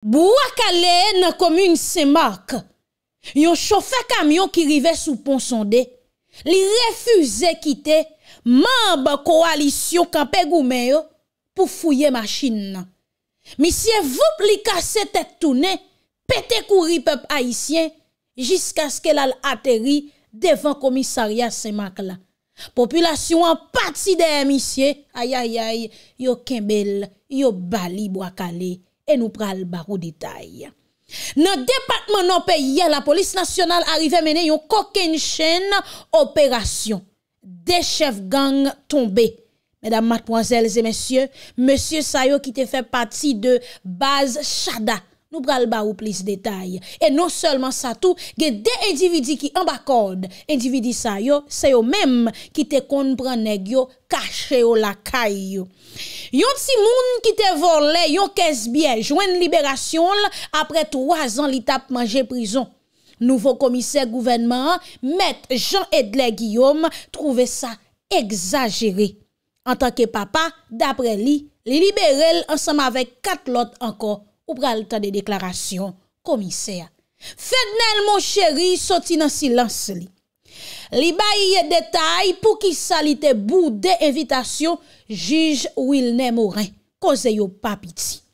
Bwa Kale nan commune Saint-Marc. Yon chauffeur camion qui rivait sous pont Sondé, li refusait quitter membre coalition campé Goumé pour fouiller machine. Monsieur Voupli cassé tête tournée, pété courir peuple haïtien jusqu'à ce qu'elle al atterri devant commissariat Saint-Marc là. Population en partie des monsieur aïe aïe aïe yo kembel, yo bali Bwa Kale et nous pral barou détail. Dans le département non pays, la police nationale arrive à mener une coquine chaîne opération. Des chefs gang tombés. Mesdames, mademoiselles et messieurs, monsieur Sayo qui te fait partie de base Chada. Nous pral ba ou plus détails. Et non seulement ça tout, il y a des individus qui en baccorde. Individu Sayo, c'est eux même qui te comprennent nèg yo caché ou la caille. Yon ti moun qui te volé, yon caisse bien, joine libération après 3 ans li tap manger prison. Nouveau commissaire gouvernement, maître Jean-Edle Guillaume, trouve ça exagéré. En tant que papa, d'après lui, li libéré ensemble avec 4 autres encore. Ou pral tan de déclaration, commissaire. Fednel Monchéry sorti dans silence li. Li baye détail pour qui salite boudé invitation juge Wilner Morin. Cause yo pa piti.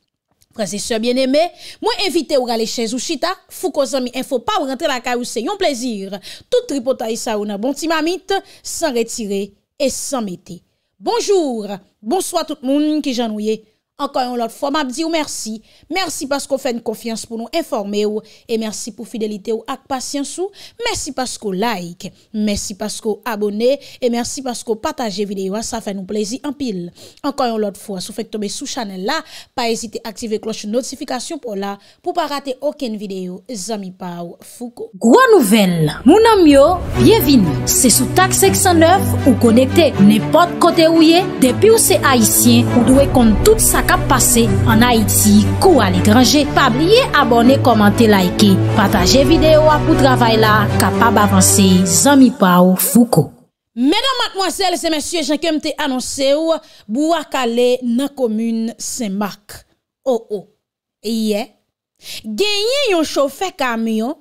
Frères et sœurs bien-aimés, moi invité ou aller chez ou chita, fou kozami info pa ou rentrer la caillou c'est un plaisir. Tout tripotay sa ou nan bon ti mamite sans retirer et sans mettre. Bonjour, bonsoir tout le monde qui j'ennuie. Encore une autre fois, m'a dit merci. Merci parce qu'on fait une confiance pour nous informer ou, et merci pour fidélité ou ak patience ou. Merci parce qu'on like, merci parce qu'on abonné et merci parce qu'on partage vidéo, ça fait nous plaisir en pile. Encore une autre fois, si vous faites tomber sous channel là, pas hésiter à activer cloche notification pour là pour pas rater aucune vidéo. Zami pa ou Foucault. Gros nouvelle. Mon ami yo, bienvenue. C'est sous TAK509 ou connecté n'importe côté où yé, depuis où c'est haïtien, ou doit compte tout ça cap passé en Haïti ou à l'étranger. Pas oublier abonner, commenter, liker, partager vidéo pour travail là capable avancer Zami Pao Foucault. Mesdames, mademoiselles et messieurs, j'en kem te annoncé ou Bwa Kale nan commune Saint-Marc. Oh oh. Hier, gagné yon chauffeur camion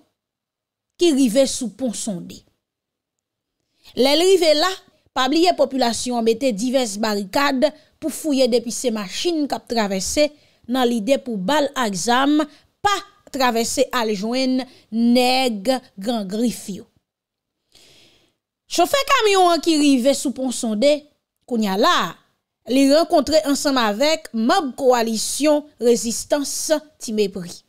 qui rivait sous pont Sondé. Les rivé là, pas oublier population mettait diverses barricades pour fouiller depuis ces machines qui traversé dans l'idée pour bal exam pas traverser à joindre nèg grand griffio. Chauffeur camion qui arrivait sous pont Sondé kounya là, li rencontré ensemble avec membre coalition résistance ti mépris.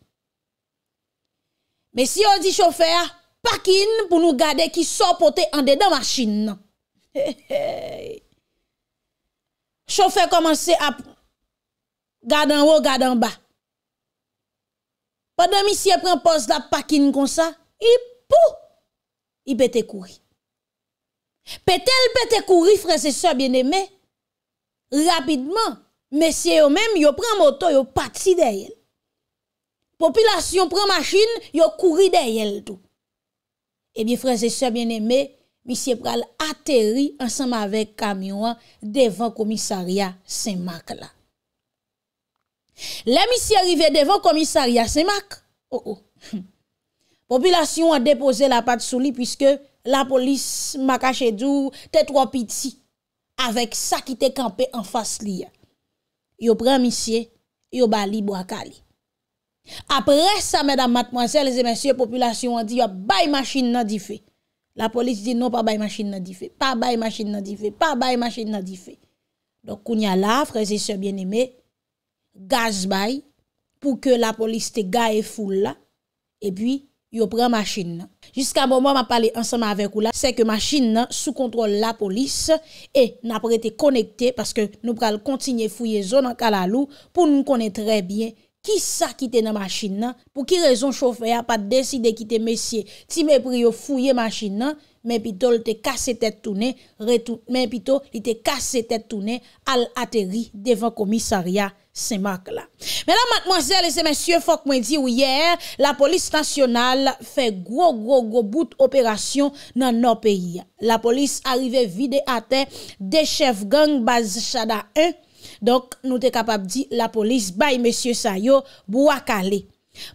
Mais si on dit chauffeur parking pour nous garder qui sort porter en dedans machine. Chauffeur commençait à garder en haut, garder en bas. Pendant que monsieur prend poste la parking comme ça, il pète courir. Pète courir, frères et sœurs bien-aimés. Rapidement, messieurs eux-mêmes, ils prennent moto, ils partent derrière. Population prend machine, ils courent derrière tout. Eh bien, frères et sœurs bien-aimés, monsieur pral atterri ensemble avec camion devant commissariat Saint-Marc là. Les monsieur arrivé devant commissariat Saint-Marc. Oh oh. Population a déposé la patte sous lui puisque la police m'a caché dou t'es trop petit avec ça qui t'est campé en face li. Yo prend monsieur, yo bali Bwa Kale. Après ça mesdames, mademoiselles et messieurs, population a dit yo bay machine nan di fait. La police dit non, pas bail machine nan di fait, pas bail machine nan di fait, pas bail machine nan di fait. Donc, kounya la, frères et sœurs bien-aimés, gaz bail pour que la police te gaye foule là, et puis, yo prend machine. Jusqu'à moment m'a parlé ensemble avec ou là, c'est que machine nan, sous contrôle la police, et n'a pas été connecté parce que nous pral continuer fouiller zone en Kalalou pour nous connaître très bien. Qui ça qui te dans machine nan? Pour qui raison chauffeur a pas décidé quitter monsieur ti mépris yo fouiller machine nan, mais plutôt il te cassé tête tourner retour, mais plutôt il te cassé tête tourner al atterri devant commissariat Saint-Marc là. Mesdames, mademoiselles et messieurs, faut que moi dit hier, la police nationale fait gros bout opération dans nos pays. La police arrivait vide à terre des chefs gang base Chada 1 Donc, nous sommes capables de dire la police, bye monsieur Sayo, Bwa Kale.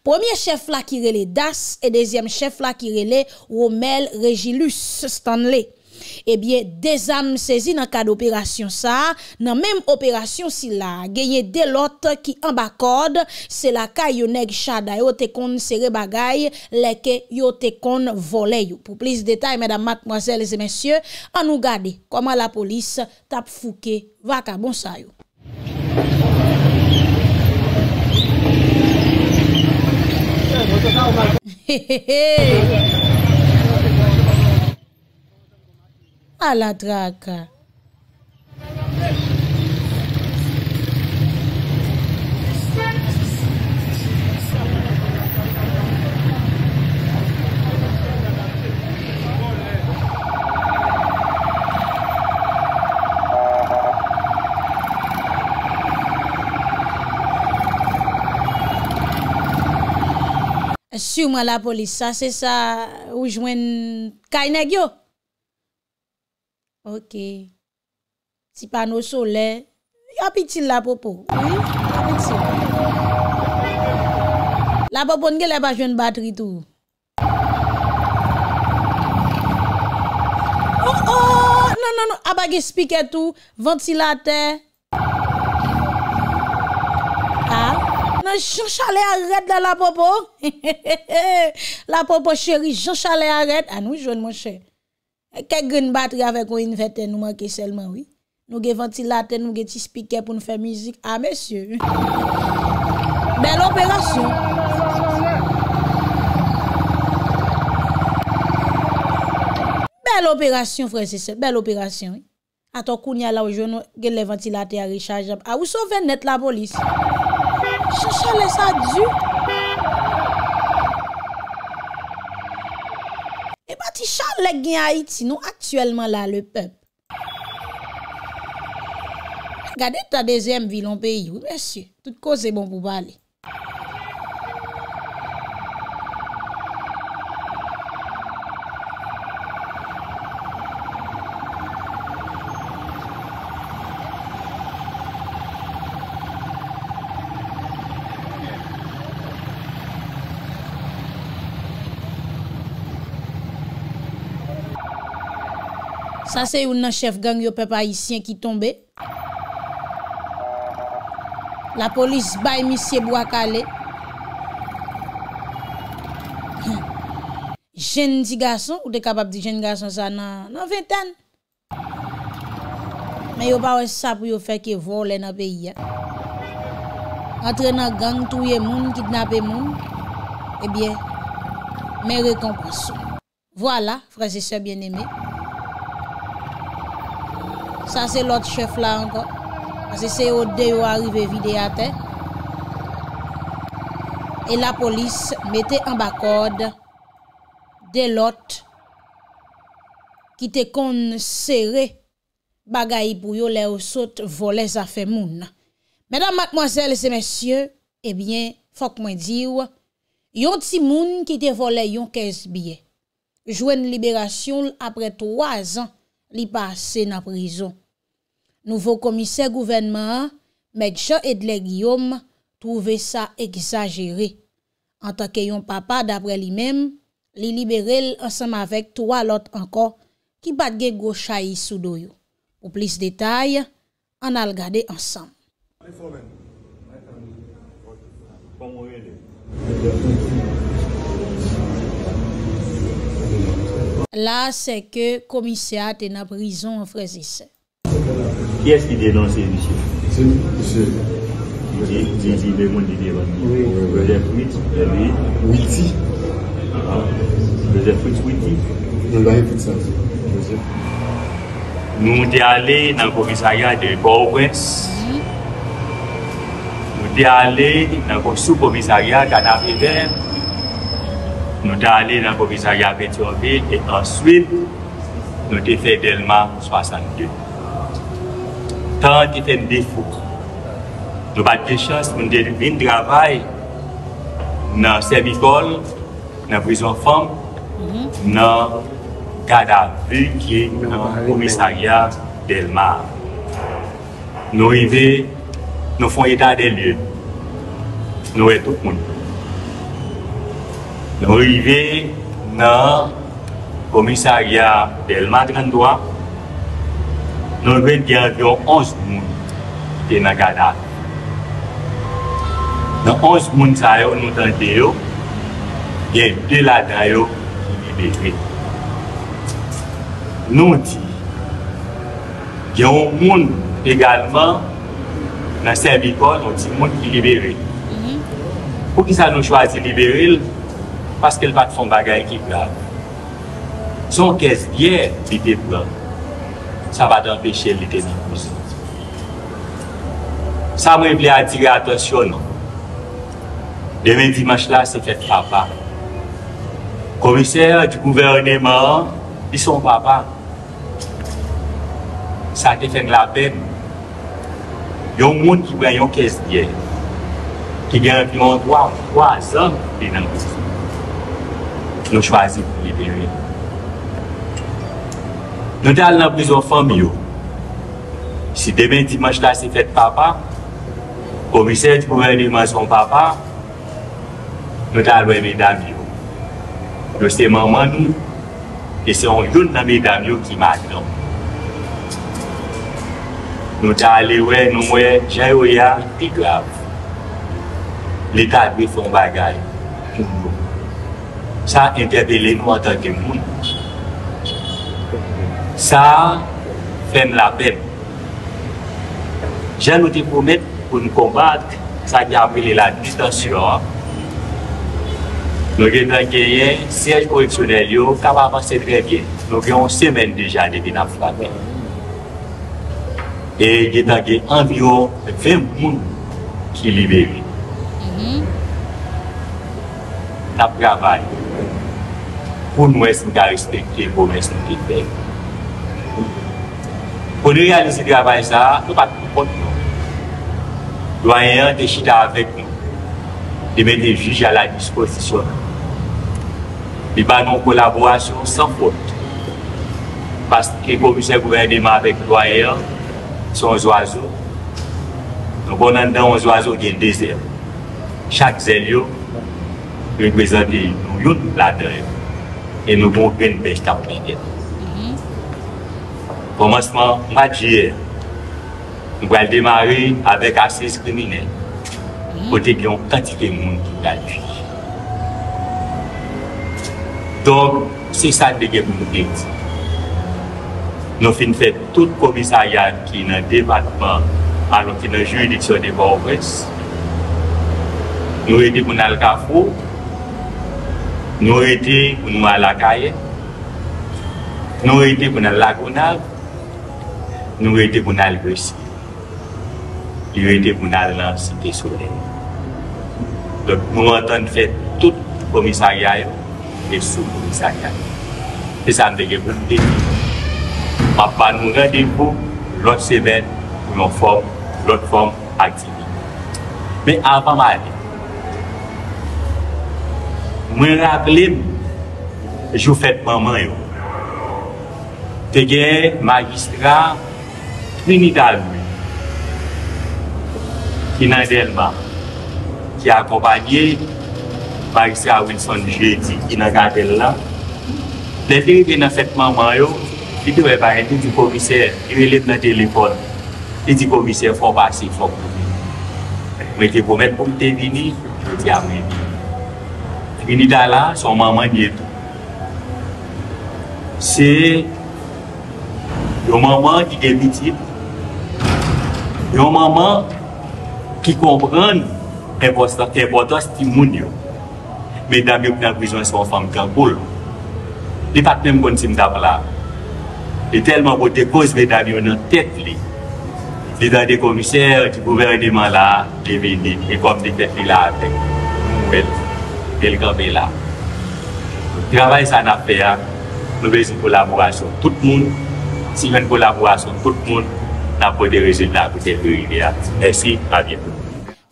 Premier chef là qui relait Das et deuxième chef là qui relait Romel Regilus Stanley. Eh bien, des armes saisies dans le cadre d'opération ça, dans même opération si là, gagné des lots qui en bas corde, c'est la caillonneg Chada yo te kon serre bagay, leke yo te kon volé yo. Pour plus de détails, mesdames, mademoiselles et messieurs, on nous garde comment la police tape fouke vacabon ça yo. À la traque. Sûrement la police, ça c'est ça où jouen Kaineg yo. Ok. Si panneau solaire, y a petit la popo. Oui, petit. La popo n'gè la pas jeune batterie tout. Oh oh, non non non, abage speaker tout, ventilateur. Ah, non Jean Chalet arrête là la popo. La popo chérie, Jean Chalet arrête. Ah nous jeune mon cher. Quelle grande batterie avec une fête nous manque seulement, oui. Nous avons ventilateur, nous avons speaker pour nous faire musique. Ah, monsieur. Belle opération. Belle opération, frère, c'est ça. Belle opération, oui. Attends, qu'on y a là où je n'ai les ventilateurs rechargeables. Ah, vous sauvez net la police. Chacha, laisse ça du. Si Charles est en Haïti, nous actuellement là, le peuple. Regardez ta deuxième ville en pays, oui, monsieur. Toute cause est bon pour parler. Ça c'est un chef gang yo peuple haïtien qui tombe. La police bay monsieur Bwa Kale. Jeune garçon ou de capable de jeune garçon ça dans vingtaine. Mais yo pas ça pour yo faire que voler dans pays. Entrer dans gang touyer moun, kidnapper moun. Eh bien, mes récompenses. Voilà, frères et sœurs bien-aimés. Ça c'est l'autre chef là encore. Parce que c'est au deux arrivé vidé à terre. Et la police mettait en bas corde des lots qui te kon serré bagay pour yo les saute voler ça fait moun. Mesdames, mademoiselles et messieurs, eh bien, faut que moi dire yon ti moun qui te volé yon 15 billets. Jouen libération après 3 ans li passé dans prison. Nouveau commissaire gouvernement, M. Jean-Edle Guillaume, trouvait ça exagéré. En tant que yon papa, d'après lui-même, li libéré ensemble avec 3 l'autre encore, qui bat gen gros chahi sou do yo. Pour plus de détails, on a regardé ensemble. Là, c'est que le commissaire est en prison en Frésisse. Qui est-ce qui dénonce, monsieur? C'est monsieur. Il dit le monde dit oui. Joseph Fritz, Witty. Joseph Fritz Witty. Nous sommes allés dans le commissariat de Port-au-Prince. Nous sommes allés dans le sous-commissariat Canada-River. Nous sommes allés dans le commissariat à Pétionville et ensuite nous avons fait Delma 32. Tant qu'il y a un défaut, nous n'avons pas de chance pour nous travailler dans le servicole, dans la prison femme, dans le cadavre qui est dans le commissariat Delma. Nous arrivons nous faisons état des lieux. Nous sommes tout le monde. Nous arrivons dans le commissariat Delma 32. Nous avons environ 11 personnes qui sont dans le cadavre. Dans 11 personnes, nous avons tenté, il y a deux là-dedans qui sont libérés. Nous disons qu'il y a un monde également dans le servicole, nous disons qu'il y a un monde qui est libéré. Pour qui ça nous choisit de libérer? Parce qu'elle va faire un bagage qui est grave. Son caisse d'hier, il était blanc. Ça va t'empêcher de l'été. Ça me plaît à attirer attention. Non? Demain dimanche, là, c'est fait papa. Commissaire du gouvernement, ils sont papa. Ça te fait de la peine. Il y a un monde qui prend une caisse d'hier, qui gagne environ 3 ans de l'année. Nous choisissons de libérer. Nous allons dans la prison famille. Si demain dimanche là c'est fait papa, le commissaire du gouvernement son papa, nous allons voir mesdames. Nous sommes maman nous, et c'est une de mesdames qui m'a donné. Nous allons voir nous, j'ai eu un plus grave. L'État doit faire un bagage pour nous. Ça interpelle nous en tant que monde. Ça fait la peine. Je nous te promets pour nous combattre, ça qui a appelé la distorsion. Nous avons gagné un siège correctionnel qui a avancé très bien. Nous avons une semaine déjà depuis la frappe. Et nous avons environ 20 personnes qui sont libérées. Nous avons travaillé pour nous respecter les promesses de l'État. Pour nous réaliser le travail, ça, nous ne pouvons pas nous prendre. Le doyen est chita avec nous. Il met des juges à la disposition. Il va nous collaboration sans faute. Parce que les commissaires gouvernement avec le doyen sont des oiseaux. Nous avons dans les oiseaux qui sont des ailes. Chaque aile représente nous là-dedans. Et nous avons une pêche à prendre. Commencement match hier, nous allons démarrer avec assise criminelle. Côté qui ont quantité de monde qui l'a tué. Donc, c'est ça que nous dit. Nous finissons fait tout le commissariat qui est dans le département, alors qui est dans la juridiction de Port-au-Prince. Nous avons été pour nous aller à Kafou. Nous avons été pour nous aller à la Caille. Nous avons été pour nous aller à la Gounave. Nous étions pour nous aller ici. Nous étions pour nous aller dans la Cité Soleil. Donc, nous entendons faire tout le commissariat et sous-commissariat. C'est ça que je veux vous dire. Papa nous rendez-vous l'autre semaine pour une forme, l'autre forme activité. Mais avant d'aller, je me rappelle, je vous fais maman. Te gen magistrat Trinidad qui n'a Delma qui a accompagné magistrat Wilson Jeudi qui n'a gardé là. Les filles qui n'ont fait maman, ils devaient parler du commissaire, ils relèvent dans le téléphone. Ils disent commissaire, il faut passer, il faut couper. Mais ils promettent pour te venir, je dis à mes filles. Trinidad là, son maman dit tout. C'est un maman qui est victime, un maman qui comprend l'importance de l'humain. Mesdames, vous avez besoin de son femme qui est en boule. Il n'y a pas de même qu'on s'y tape là. Il est tellement pour des causes, mesdames, vous avez une tête. Il y a des commissaires du gouvernement là, des vénites, et comme des têtes là avec nous, elle est là. Le travail, ça n'a pas fait. Nous avons besoin de collaboration. Tout le monde. Si vous avez une collaboration, tout le monde n'a pas de résultats pour cette réunion. Merci, à bientôt.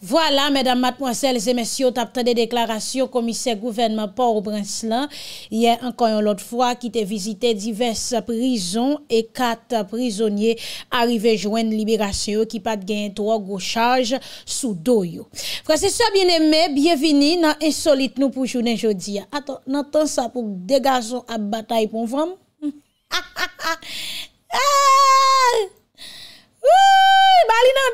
Voilà, mesdames, mademoiselles et messieurs, t'as des déclarations commissaire gouvernement Port-au-Prince hier encore une autre fois qui t'a visité diverses prisons et 4 prisonniers arrivés joindre libération qui pas de gain 3 gros charges sous doyo. Frères et sœurs bien-aimés, bienvenue dans Insolite nous pour journée aujourd'hui. Attends, n'entends ça pour des garçons à bataille pour femme. Ah! Oui, bali nan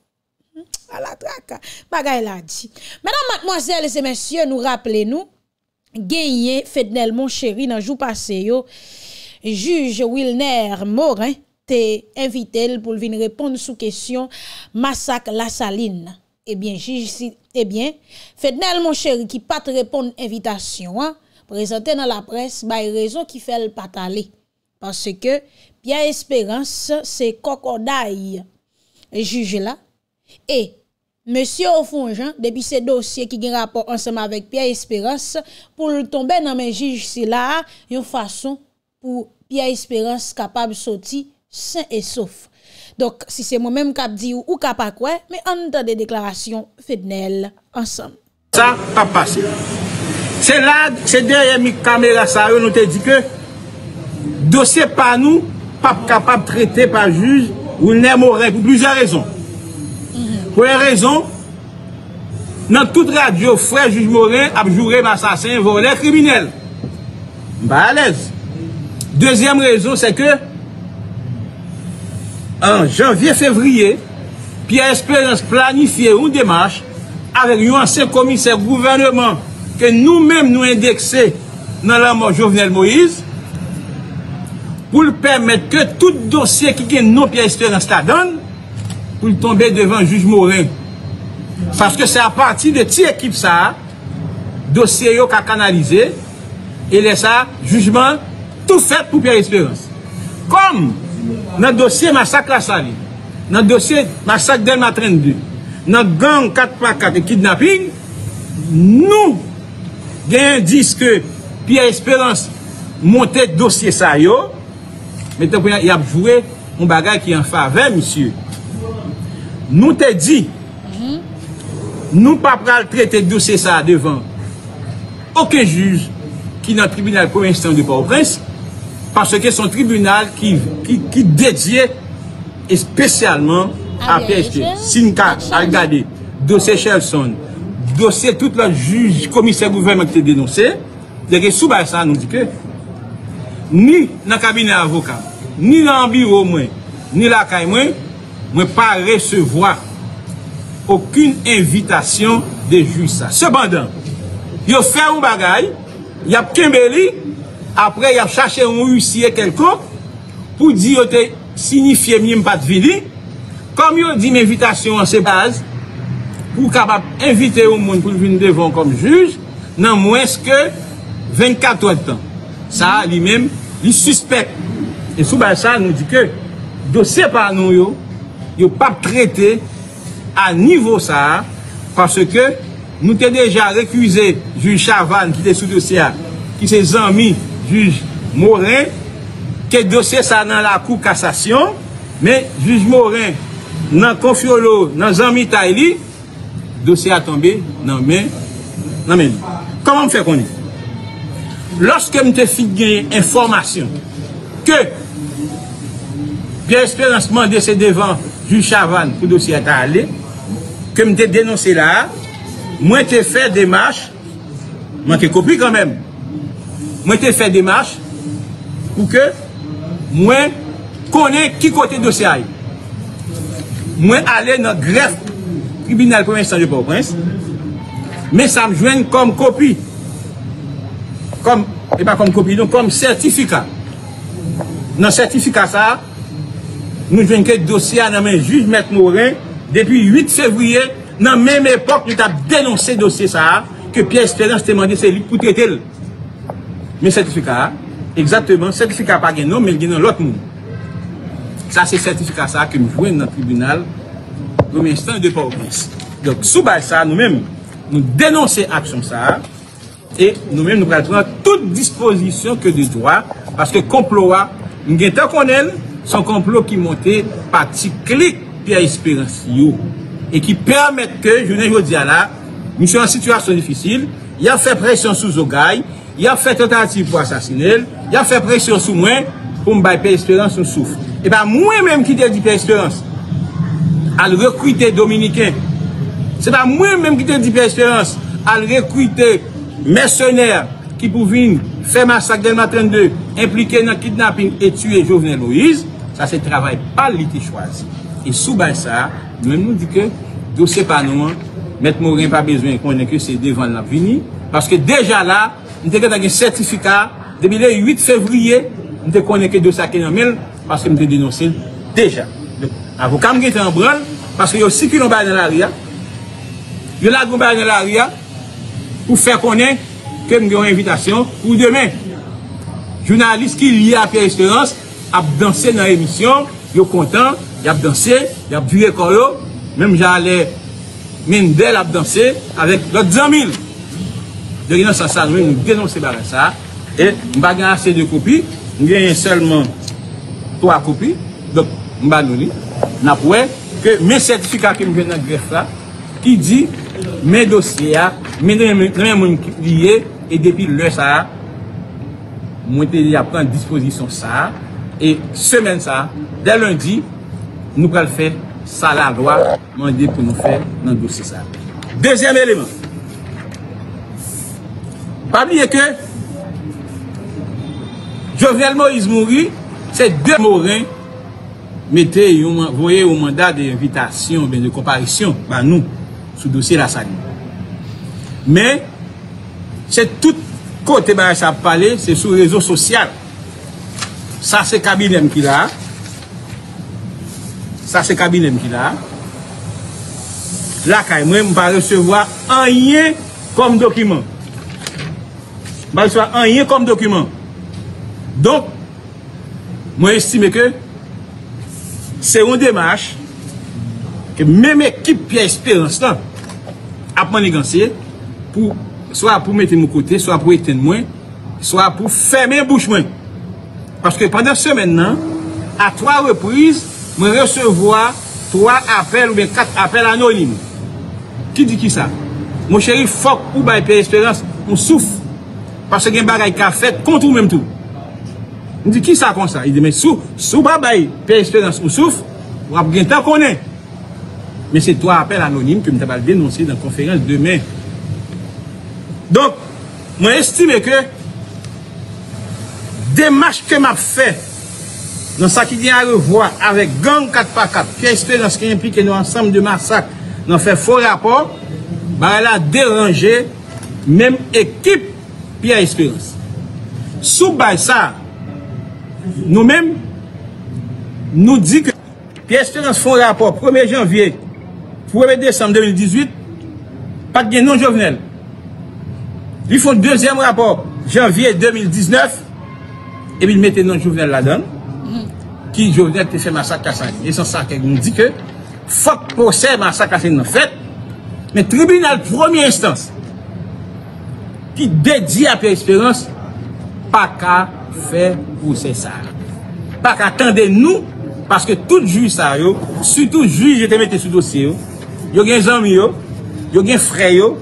À la traque. Bagay la dit. Mesdames, mademoiselles et messieurs, nous rappelez-nous, gagné Fednel Monchéry dans jour passé, juge Wilner Morin te invité pour venir répondre sous question massacre la Saline. Eh bien, juge, Fednel Monchéry qui pas te répondre invitation, hein, présenté dans la presse, bah raison qui fait le patale. Parce que Pierre Espérance, c'est cocodaille juge là. Et monsieur Ofonjan, depuis ce dossier qui a rapport ensemble avec Pierre Espérance, pour tomber dans mes juges, c'est là une façon pour Pierre Espérance capable de sortir sain et sauf. Donc, si c'est moi-même qui dis ou qui pas quoi, mais on entend des déclarations Fednel ensemble. Ça n'a pas passé. C'est là, c'est derrière mes caméras, ça, nous te dit que dossier par nous, pas capable de traiter par juge, ou n'est mauvais pour plusieurs raisons. Pour une raison, dans toute radio, frère juge Morin a juré assassin, voleur, criminel. Bah à l'aise. Deuxième raison, c'est que en janvier-février, Pierre Espérance planifiait une démarche avec un ancien commissaire gouvernement que nous-mêmes nous indexons dans la mort Jovenel Moïse pour permettre que tout dossier qui est non Pierre Espérance la donne pour tomber devant le juge Morin. Parce que c'est à partir de cette équipe ça, dossier qui a canalisé, et laissé jugement tout fait pour Pierre Espérance. Comme dans le dossier Massacre la Saline, dans le dossier Massacre Delma 32, dans le Gang 4x4 et kidnapping, nous avons dit que Pierre Espérance montait le dossier Sayo, mais il a joué un bagage qui est en faveur, monsieur. Nous te dit, nous ne pouvons pas traiter le dossier ça devant aucun juge qui est dans le tribunal pour l'instant de Port-au-Prince, parce que son tribunal qui dédié spécialement à PHT. Sinka, regardez, dossier Shelson, dossier tout le juge, commissaire gouvernement qui est dénoncé, les sous ça nous dit que ni dans le cabinet avocat, ni dans le bureau, ni la caille, je ne peux pas recevoir aucune invitation de juge. Cependant, il fait un bagage, il y a Kembeli, après il a cherché un huissier quelconque pour dire que signifier que je ne pas de vie. Comme il dit l'invitation en ses bases, pour capable inviter au monde pour venir devant comme juge, non moins que 24 heures de temps. Ça, lui-même, il suspecte. Et sous ça, nous dit que dossier par nous, il ne peut pas traiter à niveau ça, parce que nous avons déjà récusé le juge Chavane qui est sous dossier, qui s'est ami juge Morin, qui est dossier ça dans la cour cassation, mais juge Morin, dans Confiolo, dans Zami Taïli, dossier a tombé dans mes mains. Comment me fait qu'on est? Lorsque je suis gagné information que Pierre Espérance de ces devant du Chavane pour le dossier à aller, que je dénoncé là, moi j'ai fait des marches, je suis copie quand même, moi j'ai fait des marches pour que moi connais qui côté dossier aille. Moi aller dans le greffe tribunal premier instant de Port-au-Prince, mais ça me joint comme copie, comme, et pas comme copie, donc comme certificat. Dans le certificat ça, nous avons un dossier à la main juge Maître Morin depuis 8 février Dans la même époque, nous avons dénoncé le dossier ça, que Pierre Espérance t'a demandé, c'est lui pour traiter. Mais certificat, exactement, certificat pas de nom, mais il y a l'autre monde. Ça, c'est certificat ça que nous jouons dans le tribunal, dans l'instant de Port-au-Prince. Donc, sous base ça, nous-mêmes, nous dénonçons l'action ça, et nous-mêmes, nous prenons toute disposition que de droit, parce que complot, nous connaissons son complot qui montait parti clic Pierre Espérance, et qui permet que, je ne dis là, nous sommes en situation difficile, il a fait pression sous Zogaï, il a fait tentative pour assassiner, il a fait pression sous moi pour me bailler Pierre Espérance ou souffle. Et bien, moi-même qui t'ai dit Pierre Espérance, à le recruter Dominicain, c'est pas moi-même qui t'ai dit Pierre Espérance, à le recruter mercenaires qui pouvaient faire massacre Delma 32, impliqué dans le kidnapping et tuer Jovenel Moïse, ça c'est travail pas l'été choisi. Et sous ça, nous-mêmes nous disons que dossier pas nous, M. Morin pas besoin qu'on ait que c'est devant l'avenir, parce que déjà là, nous avons un certificat, depuis le 8 février, nous avons que dossier qui est parce que nous avons dénoncé déjà. Donc, avocat qui est en branle, parce qu'il y a aussi qui nous bat dans l'arrière, il y a là qui nous bat dans l'arrière, pour faire connaître que nous avons une invitation pour demain. Journaliste qui lié à Pierre Espérance a dansé dans l'émission, il est content, il a dansé, il a duré corps, même j'allais Mendel a dansé avec l'autre 100 000. De l'innocence, nous dénonçons ça. Et nous avons assez de copies, nous avons seulement 3 copies. Donc, nous avons que mes certificats qui me viennent dans le greffe là, qui dit mes dossiers, mes gens qui liés, et depuis le ça, nous avons pris en disposition ça. Et semaine ça, dès lundi, nous allons faire ça la loi, demander pour nous faire dans le dossier ça. Deuxième élément. Pas oublier que Jovenel Moïse mourit, c'est deux Morins mettez voyez au mandat d'invitation, de comparution, par nous, sous dossier la Saline. Mais c'est tout côté bah ça parler, c'est sur le réseau social. Ça c'est cabinet qui l'a. Ça c'est cabinet qui l'a. Là, quand même, on va recevoir un lien comme document. Bah, soit un lien comme document. Donc, moi estime que c'est une démarche que même équipe Pierre Espérance là a manigancé pour soit pour mettre mon côté, soit pour éteindre moi, soit pour fermer bouche moi. Parce que pendant ce maintenant, à 3 reprises, je recevoir 3 appels ou bien 4 appels anonymes. Qui dit qui ça? Mon chéri, faut ou bail Pierre Espérance, on souffre. Parce qu'il y a un bagage qui a fait contre ou même tout. On dit qui ça comme ça? Il dit mais sous babaye, Pierre Espérance ou souffre, on a bien tant qu'on est. Mais c'est 3 appels anonymes que je vais dénoncer dans la conférence demain. Donc, je estime que démarche que m'a fait dans ça qui vient à revoir avec Gang 4x4, Pierre Espérance qui implique nous ensemble de massacres, nous fait faux rapport, bah elle a dérangé même équipe Pierre Espérance. Sous ça, nous-mêmes, nous disons que Pierre Espérance font rapport 1er janvier, 1er décembre 2018, pas de non Jovenel. Ils font deuxième rapport janvier 2019, et puis ils mettent non Jovenel là-dedans, qui Jovenel te fait massacre à Saline. Et sans ça, nous dit que, faut que procès massacre à Saline en fait, mais tribunal première instance, qui dédié à Pierre Espérance, pas qu'à faire procès ça. Pas qu'à attendre nous, parce que tout juge ça, surtout juge, je te mette sous dossier, yo gen zanmi yo, yo gen frère yo,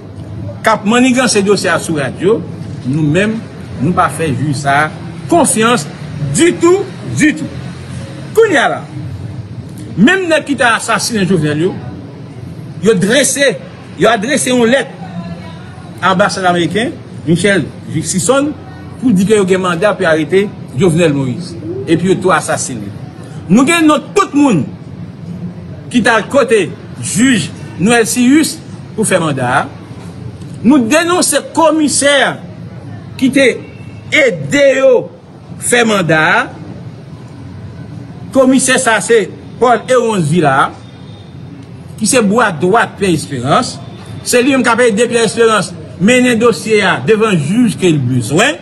kap manigan ces dossiers à sous radio, nous-mêmes, nous pas faire juge ça, confiance du tout, du tout. Kounya là, même les qui t'a assassiné Jovenel yo, yo adressé une lettre ambassade américain, Michel Jixison, pour dire que vous avez un mandat pour arrêter Jovenel Moïse. Et puis vous avez assassiné. Nous avons tout le monde qui est à côté juge Noël Sius pour faire mandat. Nous dénonçons le commissaire qui t'a aidé à faire mandat. Commissaire, ça c'est Paul Eronzilla. qui se boit droite Pierre Espérance. C'est lui qui a payé Pierre Espérance mener dossier devant juge qu'il a besoin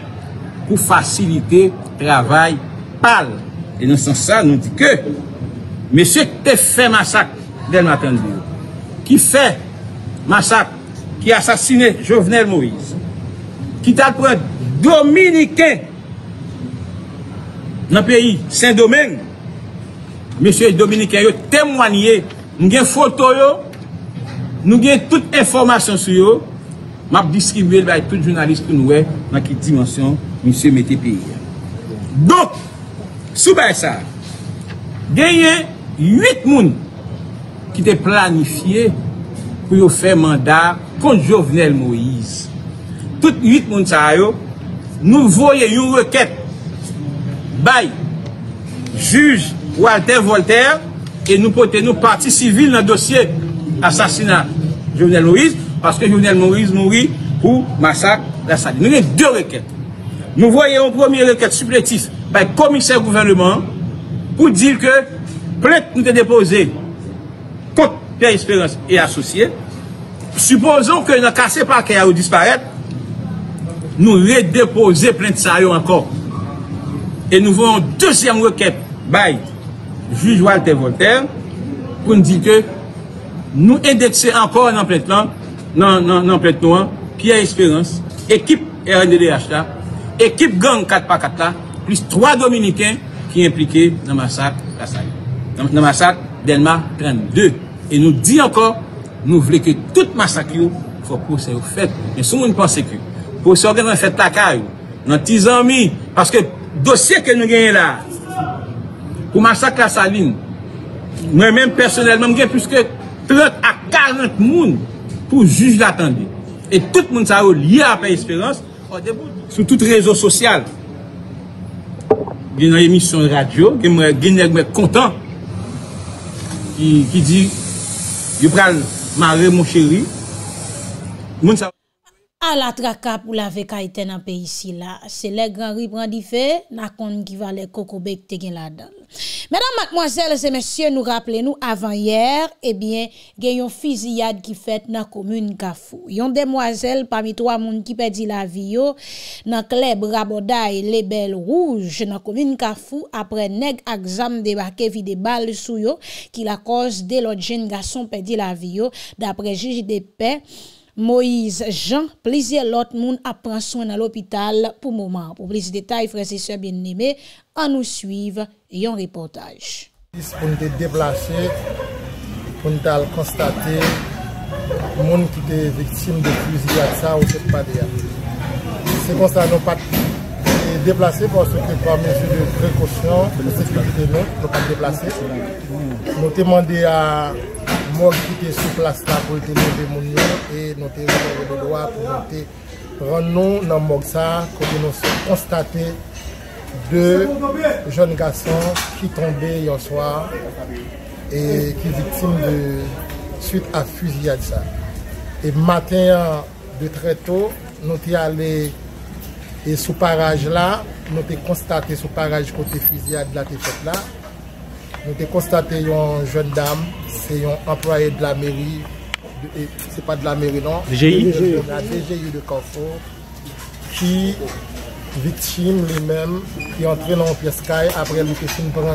pour faciliter le travail pâle. Et dans ce sens-là, nous dit que monsieur qui a fait massacre Delma 32, qui fait massacre, qui a assassiné Jovenel Moïse, qui t'a pris dominicain dans le pays Saint-Domingue, monsieur dominicain témoigné, nous avons photo, nous avons toute information sur eux, m'a distribué par tout journaliste pour nous voir dans quelle dimension monsieur mette pays. Donc, sous ça, il y a 8 personnes qui étaient planifiées pour faire mandat contre Jovenel Moïse. Toutes 8 personnes, nous voyons une requête by juge Walter Voltaire et nous portons nos parties civiles dans le dossier assassinat Jovenel Moïse parce que Jovenel Moïse mourit pour massacre la Saline. Nous avons deux requêtes. Nous voyons une première requête supplétive par le commissaire gouvernement pour dire que plainte nous est déposée contre Pierre Espérance et associés. Supposons que nous cassé par qu'il a disparaître, nous redéposer plainte Sayo encore. Et nous voyons une deuxième requête par juge Walter Voltaire pour nous dire que nous indexer encore dans plainte là, dans plainte noire, Pierre Espérance, équipe RNDDH là, équipe gang 4x4 là, plus 3 Dominicains qui impliqués dans le massacre de la Saline, dans le massacre Delma 32. Et nous dit encore, nous voulons que tout massacre soit procès au fait. Mais si on pense que pour se organiser fait la caille, dans tes amis, parce que le dossier que nous gagnons là, pour massacre la Saline, moi-même personnellement, j'ai plus que 30 à 40 personnes pour juge l'attendre. Et tout le monde ça lié à Pierre Espérance, sur tout réseau social. Il y a une émission de radio, il y a un content qui dit je prends marrer mon chéri. À la traka pour la vécaïté dans le pays ici là, c'est les grands riprend du fait, n'a qu'on qui va les cocobek te gen la dalle. Mesdames, mademoiselles et messieurs, nous rappelons avant hier, eh bien, yon fusillade qui fait dans la commune Kafou. Yon demoiselle parmi 3 moun qui perdit la vie dans club Rabodaï les belles rouges dans la commune Kafou après nèg ak zam débarqué vide balle sou yo qui la cause de l'autre jeune garçon perdit la vie d'après juge de paix. Moïse Jean, plusieurs autres moun a pris soin dans l'hôpital pour moment. Pour plus de détails, frères et sœurs bien-aimés, on nous suive et un reportage. Pour nous déplacer, pour nous constater les gens qui étaient victimes de fusillade, ça, ou c'est pas dire. C'est pour ça qu'on n'a pas déplacé parce que par mesure de précaution, de sécurité, nous n'avons pas déplacé. Nous demandons à moi qui était sur place là pour te lever mon et nous te lever le droit pour te rendre dans mon ça comme nous avons constaté 2 jeunes garçons qui tombaient hier soir et qui victimes de suite à fusillade ça. Et matin de très tôt, nous sommes allés et sous parage là, nous avons constaté sous parage côté fusillade là t'es fait là. Nous avons constaté une jeune dame, c'est un employé de la mairie, c'est pas de la mairie non, la DGI de Kafou, qui victime lui-même, qui est entré dans une pièce caille après lui prend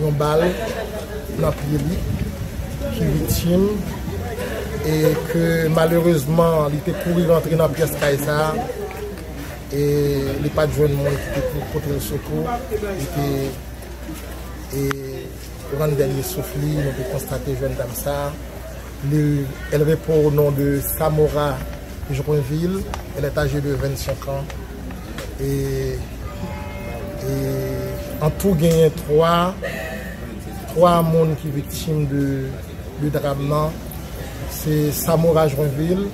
une balle dans pied lui, qui victime et que malheureusement il était couru rentrer dans la pièce caille ça et il pas de jeune monde qui était contre le secours, et pendant le dernier souffle, nous avons constaté une jeune dame ça. Elle répond au nom de Samora Joinville. Elle est âgée de 25 ans. Et en tout, il y a 3 personnes qui sont victimes de drame. C'est Samora Joinville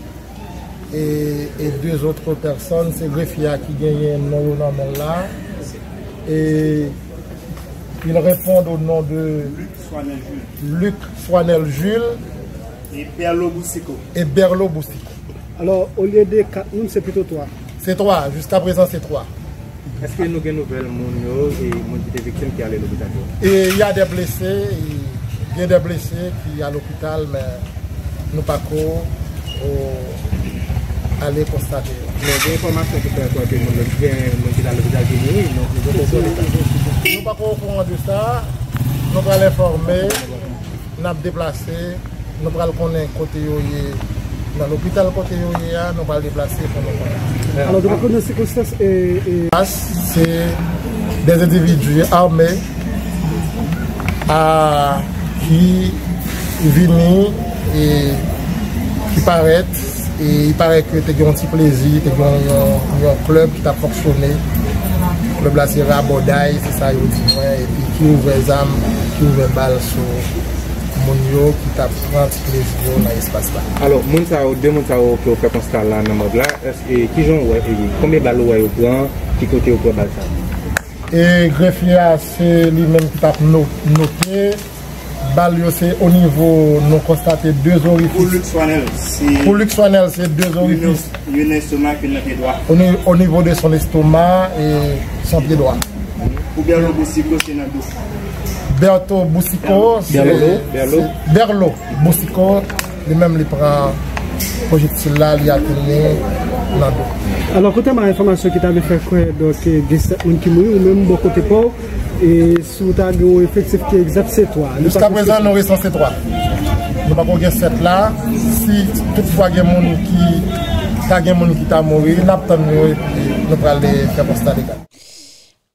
et 2 autres personnes. C'est Greffia qui gagne un nom là. Et ils répondent au nom de Luc Soinel-Jules et Berlo Bousiko. Alors, au lieu de 4, c'est plutôt 3. C'est 3, jusqu'à présent c'est 3. Est-ce qu'il y a des nouvelles personnes et des victimes qui allaient à l'hôpital? Il y a des blessés, Il y a des blessés qui sont à l'hôpital, mais nous ne pouvons pas aller constater. Mais des informations que vous avez à l'hôpital de Guinée, nous ne pouvons pas au courant de ça. Nous allons informer, nous allons déplacer, nous allons connaître côté dans l'hôpital côté Yoya, nous allons déplacer pour nous connaître. Alors, nous connaissons ces circonstances et... C'est des individus armés qui viennent et qui paraissent, et il paraît que tu as un petit plaisir, tu as un club qui t'a fonctionné. Le club là c'est Rabodaï, c'est ça, et puis qui ouvre les armes, qui ouvre les balles sur Mounio, qui t'a pris un petit plaisir dans l'espace là. Alors, deux personnes qui ont fait constat là dans le monde là, qui ont combien de balles au point, qui côté au point de balles ça? Et greffier, c'est lui-même qui t'a noté. Balio, c'est au niveau, nous constatons deux orifices. Pour Luc Soinel, c'est deux orifices. Une estomac, une pied droit. Au niveau de son estomac et son pied droit. Pour Berlo Bousiko, c'est dans le Berto Bousiko, c'est Berlo Bousiko. Lui-même, il prend le projectile là, il a tourné dans le dos. Alors, côté ma information qui t'avait fait quoi, donc, des gens qui mourent, ou même beaucoup de pauvres. Et sous ta bio effectif qui est exact, c'est 3. Jusqu'à présent, nous restons c'est 3. Nous n'avons pas 7 là. Si toutefois, il y a des gens qui sont morts, nous allons faire constat légal.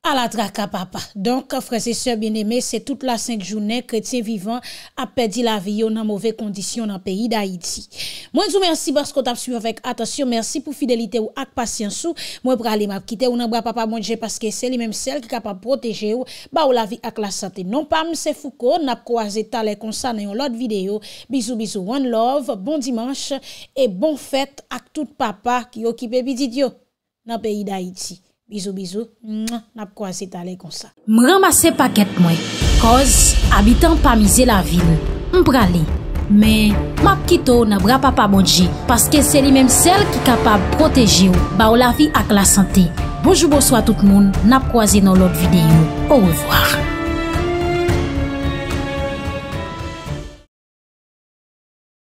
À la traque, papa. Donc, frères et sœurs bien-aimés, c'est toute la sainte journée chrétien vivant a perdu la vie dans mauvaises conditions dans le pays d'Haïti. Moi, je vous remercie parce que vous avez suivi avec attention. Merci pour fidélité ou avec patience. Moi, pour aller m'apquitter ou non, papa, mon Dieu, parce que c'est lui-même celle qui est capable de protéger ou, ou la vie avec la santé. Non, pas M. Foucault, n'a pas croisé talent comme ça dans l'autre vidéo. Bisous, bisous, one love, bon dimanche et bonne fête à tout papa qui occupe Bididio dans le pays d'Haïti. Bisous, bisous. N'a pas quoi s'étaler comme ça. M'ramasse paquet moi. Cause, habitant pas miser la ville. M'pralé. Mais, m'a quitto n'a bra papa bonji. Parce que c'est lui-même celle qui est capable de protéger ou, la vie avec la santé. Bonjour, bonsoir tout le monde. N'a pas croisé dans l'autre vidéo. Au revoir.